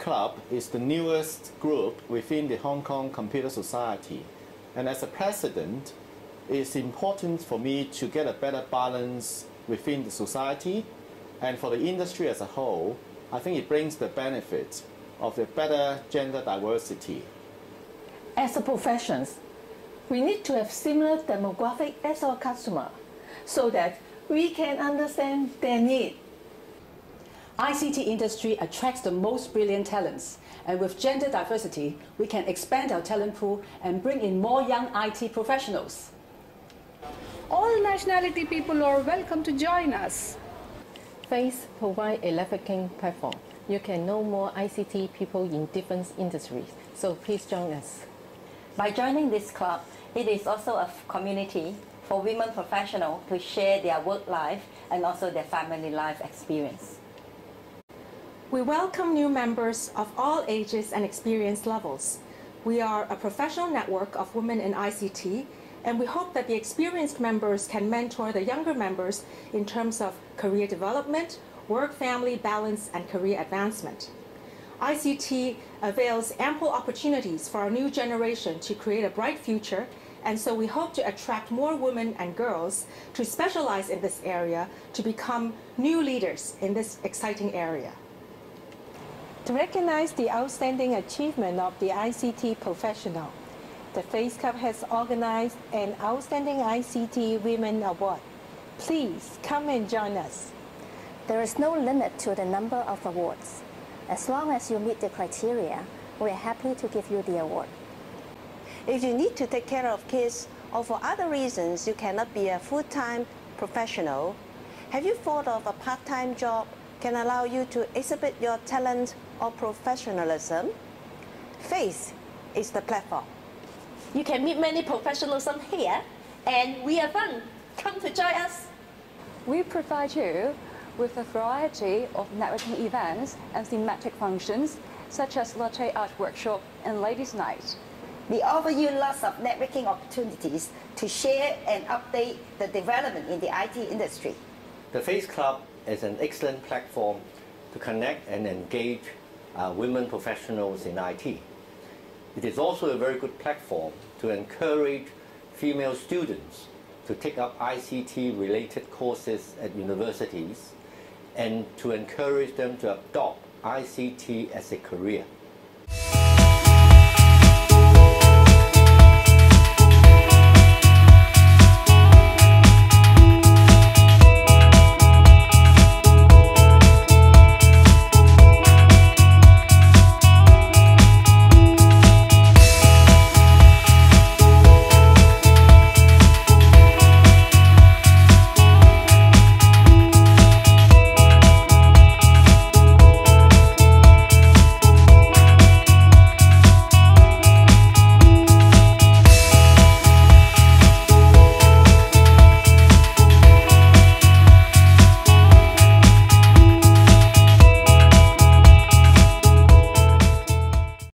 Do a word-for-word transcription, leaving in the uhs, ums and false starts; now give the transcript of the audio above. club is the newest group within the Hong Kong Computer Society. And as a president, it's important for me to get a better balance within the society and for the industry as a whole. I think it brings the benefit of the better gender diversity. As a profession, we need to have similar demographic as our customer so that we can understand their need. I C T industry attracts the most brilliant talents, and with gender diversity, we can expand our talent pool and bring in more young I T professionals. All nationality people are welcome to join us. FACE provides a networking platform. You can know more I C T people in different industries, so please join us. By joining this club, it is also a community for women professionals to share their work life and also their family life experience. We welcome new members of all ages and experience levels. We are a professional network of women in I C T, and we hope that the experienced members can mentor the younger members in terms of career development, work-family balance, and career advancement. I C T avails ample opportunities for our new generation to create a bright future, and so we hope to attract more women and girls to specialize in this area to become new leaders in this exciting area. To recognize the outstanding achievement of the I C T professional, the FACE Club has organized an Outstanding I C T Women Award. Please come and join us. There is no limit to the number of awards. As long as you meet the criteria, we are happy to give you the award. If you need to take care of kids or for other reasons you cannot be a full-time professional, have you thought of a part-time job can allow you to exhibit your talent or professionalism? FACE is the platform. You can meet many professionalism here, and we are fun. Come to join us. We provide you with a variety of networking events and thematic functions, such as latte art workshop and ladies' night. We offer you lots of networking opportunities to share and update the development in the I T industry. The FACE Club is an excellent platform to connect and engage uh, women professionals in I T. It is also a very good platform to encourage female students to take up I C T-related courses at universities and to encourage them to adopt I C T as a career.